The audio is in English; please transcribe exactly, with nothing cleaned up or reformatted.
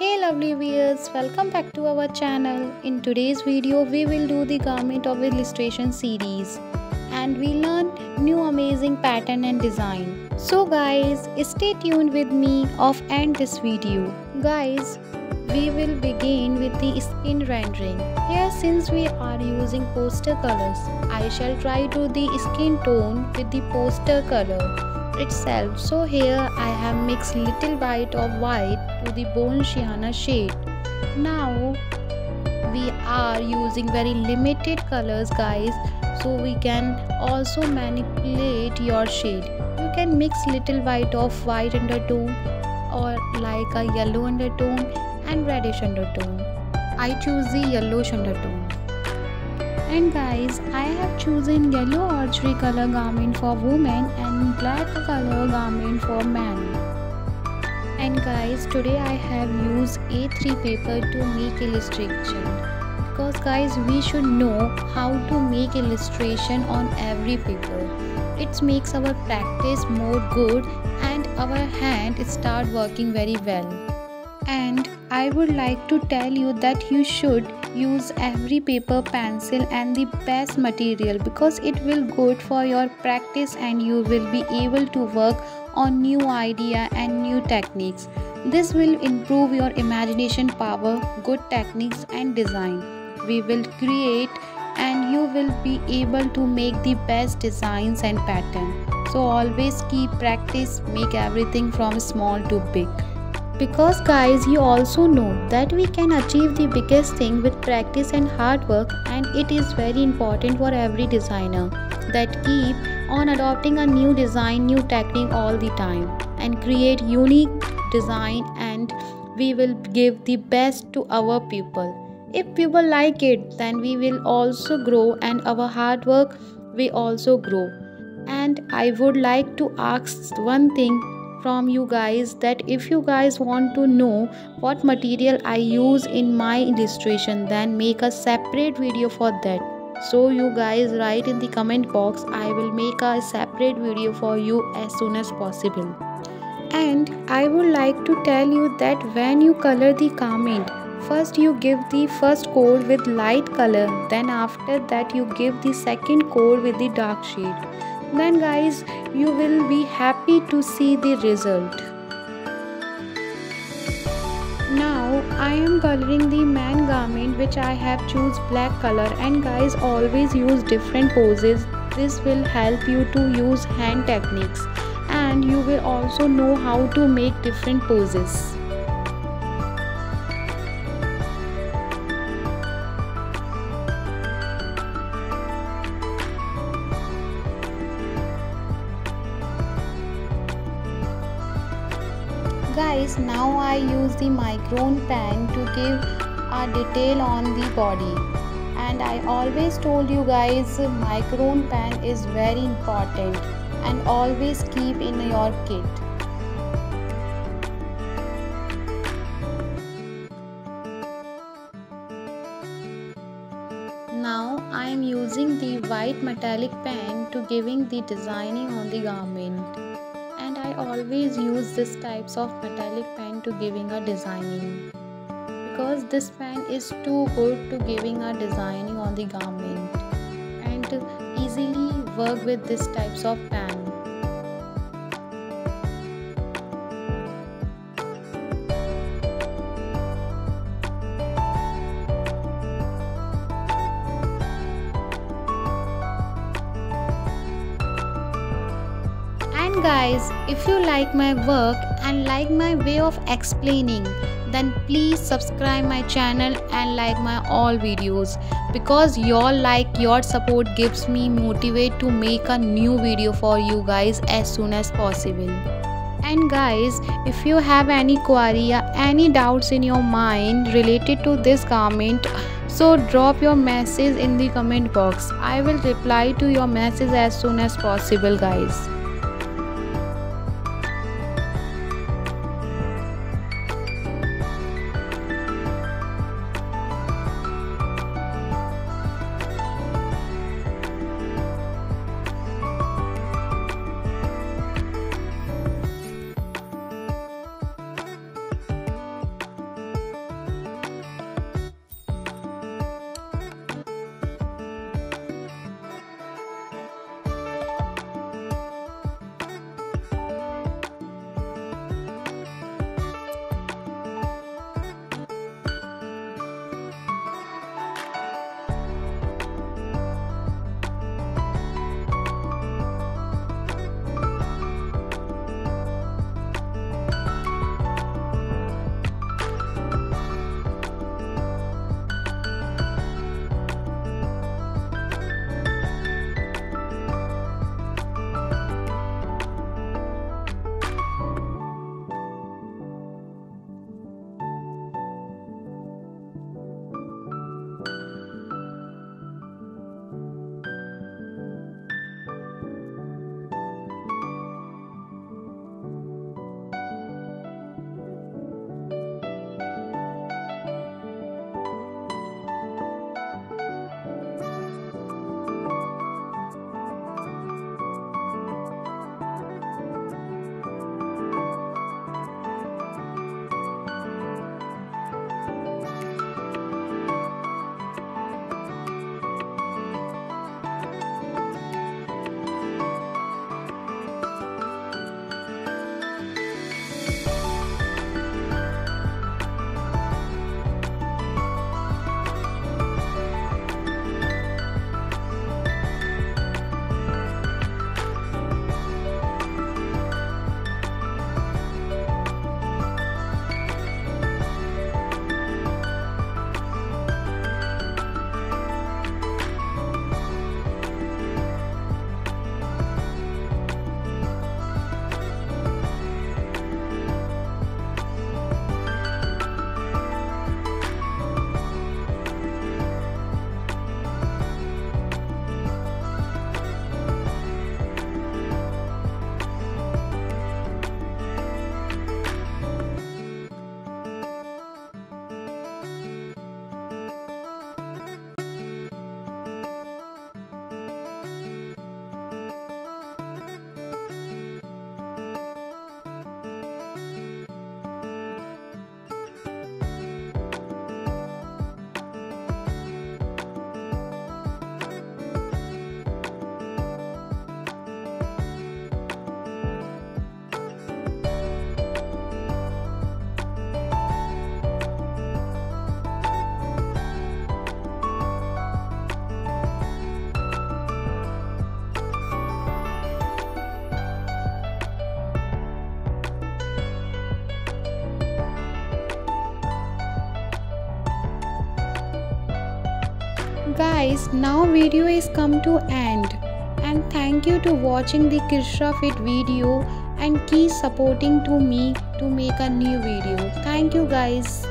Hey lovely viewers, welcome back to our channel. In today's video we will do the garment of illustration series and we learn new amazing pattern and design. So guys, stay tuned with me off end this video. Guys, we will begin with the skin rendering. Here, since we are using poster colors, I shall try to the skin tone with the poster color itself. So here I have mixed little bit of white to the bone sienna shade. Now we are using very limited colors guys, so we can also manipulate your shade. You can mix little bit of white undertone or like a yellow undertone and reddish undertone. I choose the yellowish undertone. And guys, I have chosen yellow orchery color garment for women and black color garment for men. And guys, today I have used A three paper to make illustration, because guys we should know how to make illustration on every paper. It makes our practice more good and our hand start working very well. And I would like to tell you that you should use every paper pencil and the best material, because it will good for your practice and you will be able to work on new idea and new techniques. This will improve your imagination power, good techniques and design. We will create and you will be able to make the best designs and pattern. So always keep practice, make everything from small to big. Because guys, you also know that we can achieve the biggest thing with practice and hard work, and it is very important for every designer that keep on adopting a new design, new technique all the time and create unique design, and we will give the best to our people. If people like it, then we will also grow and our hard work will also grow. And I would like to ask one thing from you guys, that if you guys want to know what material I use in my illustration, then make a separate video for that. So you guys write in the comment box. I will make a separate video for you as soon as possible. And I would like to tell you that when you color the garment, first you give the first coat with light color, then after that you give the second coat with the dark shade. Then guys, you will be happy to see the result. Now I am coloring the man garment, which I have choose black color. And guys, always use different poses. This will help you to use hand techniques and you will also know how to make different poses. Guys, now I use the Micron pen to give a detail on the body. And I always told you guys, Micron pen is very important and always keep in your kit. Now I am using the white metallic pen to giving the designing on the garment. I always use this types of metallic pen to giving a designing, because this pen is too good to giving a designing on the garment, and to easily work with this types of pen. Guys, if you like my work and like my way of explaining, then please subscribe my channel and like my all videos, because your like, your support gives me motivate to make a new video for you guys as soon as possible. And guys, if you have any query or any doubts in your mind related to this garment, so drop your message in the comment box. I will reply to your message as soon as possible guys. Guys, now video is come to end, and thank you to watching the KRISRA Fit video and keep supporting to me to make a new video. Thank you guys.